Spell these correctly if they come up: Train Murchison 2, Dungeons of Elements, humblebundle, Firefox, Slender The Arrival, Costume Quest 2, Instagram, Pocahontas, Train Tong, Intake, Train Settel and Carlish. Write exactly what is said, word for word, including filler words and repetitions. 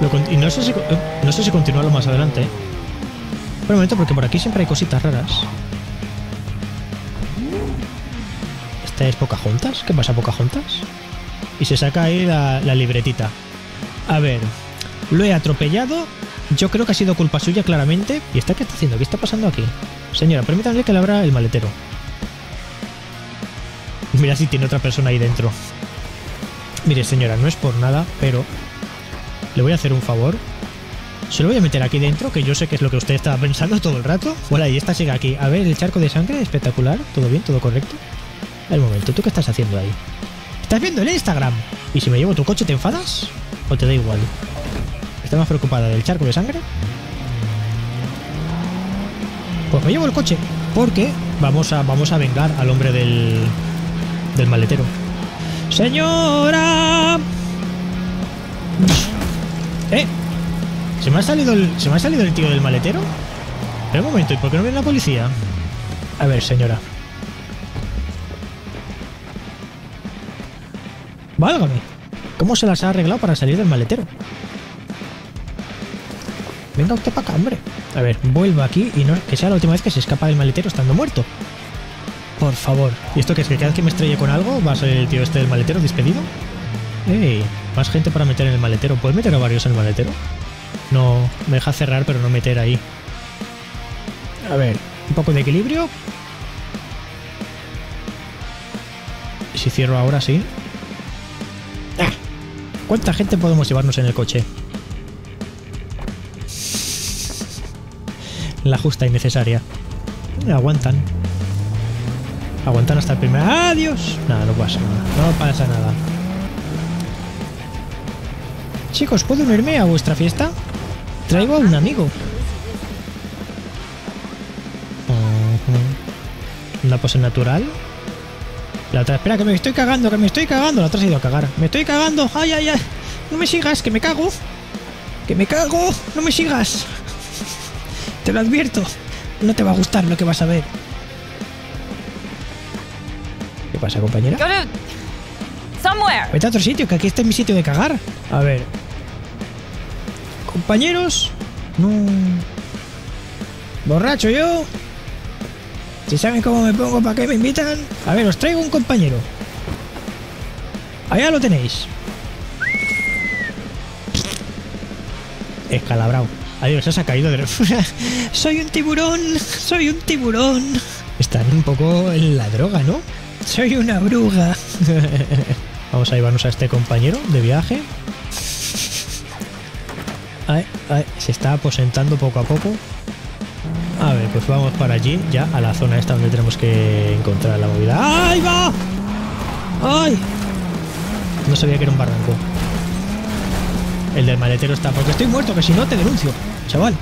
Lo, y no sé si, no sé si continuarlo más adelante. Pero un momento, porque por aquí siempre hay cositas raras. ¿Esta es Pocahontas? ¿Qué pasa, Pocahontas? Y se saca ahí la, la libretita. A ver, lo he atropellado. Yo creo que ha sido culpa suya, claramente. ¿Y esta qué está haciendo? ¿Qué está pasando aquí? Señora, permítame que le abra el maletero. Mira si tiene otra persona ahí dentro. Mire, señora, no es por nada, pero le voy a hacer un favor. Se lo voy a meter aquí dentro, que yo sé que es lo que usted estaba pensando todo el rato. Bueno, y esta sigue aquí. A ver, el charco de sangre, espectacular. ¿Todo bien? ¿Todo correcto? Al momento, ¿tú qué estás haciendo ahí? ¿Estás viendo el Instagram? ¿Y si me llevo tu coche te enfadas? ¿O te da igual? ¿Estás más preocupada del charco de sangre? Pues me llevo el coche, porque vamos a, vamos a vengar al hombre del, del maletero. ¡Señora! ¡Eh! ¿Se me ha salido el, se me ha salido el tío del maletero? Pero un momento, ¿y por qué no viene la policía? A ver, señora. Válgame. ¿Cómo se las ha arreglado para salir del maletero? Venga usted para acá, hombre. A ver, vuelva aquí y no que sea la última vez que se escapa del maletero estando muerto. Por favor. ¿Y esto qué es? ¿Que cada vez que me estrelle con algo va a ser el tío este del maletero despedido? ¡Ey! Más gente para meter en el maletero. ¿Puedes meter a varios en el maletero? No, me deja cerrar, pero no meter ahí. A ver, un poco de equilibrio. Si cierro ahora, sí. ¡Ah! ¿Cuánta gente podemos llevarnos en el coche? La justa y necesaria. Aguantan. Aguantan hasta el primer... ¡Adiós! Nada, no pasa nada. No pasa nada. Chicos, ¿puedo unirme a vuestra fiesta? Traigo a un amigo. Uh-huh. Una pose natural. La otra, espera, que me estoy cagando, que me estoy cagando. La otra se ha ido a cagar. Me estoy cagando. Ay, ay, ay. No me sigas, que me cago. Que me cago. No me sigas. Te lo advierto. No te va a gustar lo que vas a ver. ¿Qué pasa, compañera? Vete a otro sitio, que aquí está mi sitio de cagar. A ver. Compañeros. No. Borracho yo. Si saben cómo me pongo, ¿para qué me invitan? A ver, os traigo un compañero. Allá lo tenéis. Escalabrao. Adiós, os ha caído de refuna. Soy un tiburón. Soy un tiburón. Están un poco en la droga, ¿no? Soy una bruja. Vamos a llevarnos a este compañero de viaje. Ay, ay, se está aposentando poco a poco. A ver, pues vamos para allí, ya a la zona esta donde tenemos que encontrar la movida. ¡Ahí va! ¡Ay! No sabía que era un barranco. El del maletero está... Porque estoy muerto, que si no te denuncio, chaval.